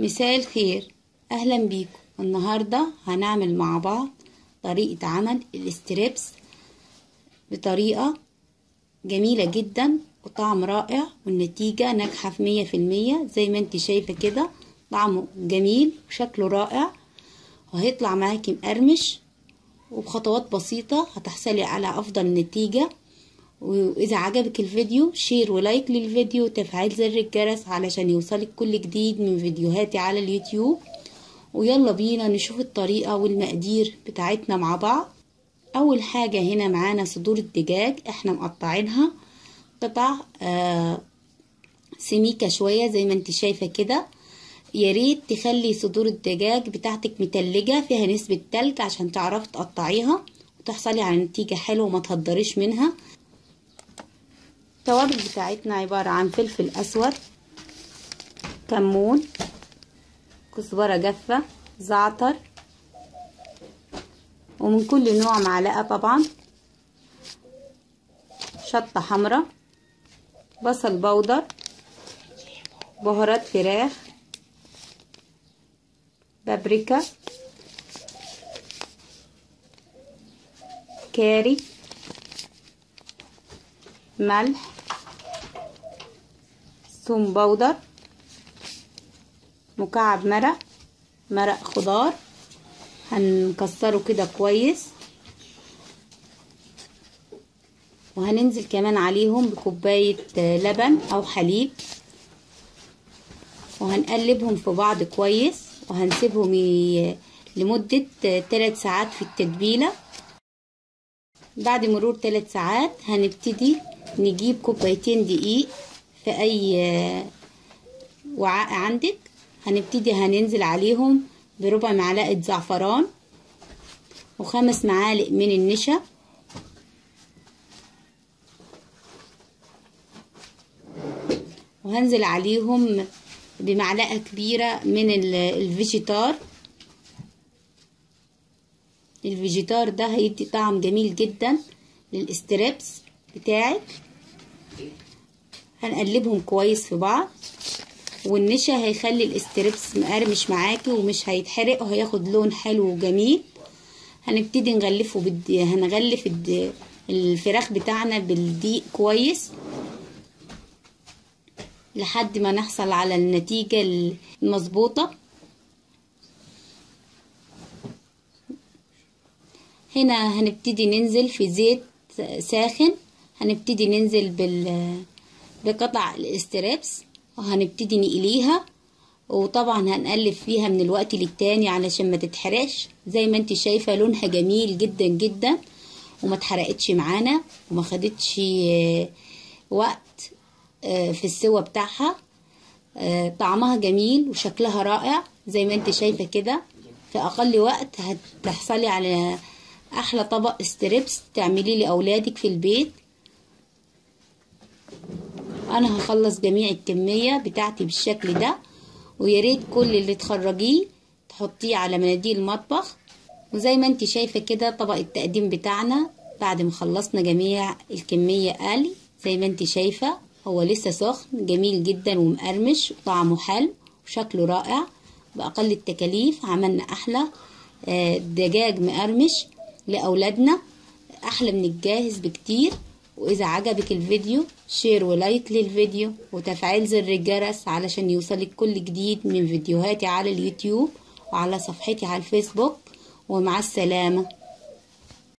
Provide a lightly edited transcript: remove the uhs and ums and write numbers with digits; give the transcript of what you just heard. مساء الخير، اهلا بيكم. النهارده هنعمل مع بعض طريقه عمل الاستريبس بطريقه جميله جدا وطعم رائع، والنتيجه ناجحه في 100% زي ما انت شايفه كده. طعمه جميل وشكله رائع وهيطلع معاكي مقرمش، وبخطوات بسيطه هتحصلي على افضل نتيجه. واذا عجبك الفيديو شير ولايك للفيديو وتفعيل زر الجرس علشان يوصلك كل جديد من فيديوهاتي على اليوتيوب. ويلا بينا نشوف الطريقه والمقادير بتاعتنا مع بعض. اول حاجه هنا معانا صدور الدجاج، احنا مقطعينها قطع سميكه شويه زي ما انت شايفه كده. يا ريت تخلي صدور الدجاج بتاعتك متلجه فيها نسبه تلج عشان تعرفي تقطعيها وتحصلي على نتيجه حلوه وما تهدريش منها. التوابل بتاعتنا عبارة عن فلفل أسود، كمون، كزبرة جافة، زعتر، ومن كل نوع معلقة طبعا، شطة حمراء، بصل بودر، بهارات فراخ، بابريكا، كاري، ملح، ثوم بودر، مكعب مرق خضار هنكسره كده كويس، وهننزل كمان عليهم بكوبايه لبن او حليب، وهنقلبهم في بعض كويس، وهنسيبهم لمده 3 ساعات في التتبيله. بعد مرور 3 ساعات هنبتدي نجيب كوبايتين دقيق في اي وعاء عندك، هنبتدي هننزل عليهم بربع معلقه زعفران وخمس معالق من النشا، وهنزل عليهم بمعلقه كبيره من الفيجيتار ده هيدي طعم جميل جدا للاستريبس بتاعك. هنقلبهم كويس في بعض، والنشا هيخلي الاستريبس مقرمش معاكي ومش هيتحرق وهياخد لون حلو وجميل. هنبتدي نغلفه هنغلف الفراخ بتاعنا بالدقيق كويس لحد ما نحصل على النتيجة المظبوطة. هنا هنبتدي ننزل في زيت ساخن، هنبتدي ننزل بقطع الاستريبس وهنبتدي نقليها، وطبعا هنقلب فيها من الوقت للتاني علشان ما تتحرقش. زي ما انت شايفه لونها جميل جدا جدا وما اتحرقتش معانا وما خدتش وقت في السوى بتاعها، طعمها جميل وشكلها رائع زي ما انت شايفه كده. في اقل وقت هتحصلي على احلى طبق استريبس تعمليه لاولادك في البيت. انا هخلص جميع الكميه بتاعتي بالشكل ده، ويا ريت كل اللي تخرجيه تحطيه على مناديل المطبخ. وزي ما انت شايفه كده طبق التقديم بتاعنا بعد ما خلصنا جميع الكميه قلي زي ما انت شايفه، هو لسه سخن جميل جدا ومقرمش وطعمه حلو وشكله رائع. باقل التكاليف عملنا احلى دجاج مقرمش لأولادنا، أحلى من الجاهز بكتير. وإذا عجبك الفيديو شير ولايك للفيديو وتفعيل زر الجرس علشان يوصلك كل جديد من فيديوهاتي على اليوتيوب وعلى صفحتي على الفيسبوك. ومع السلامة.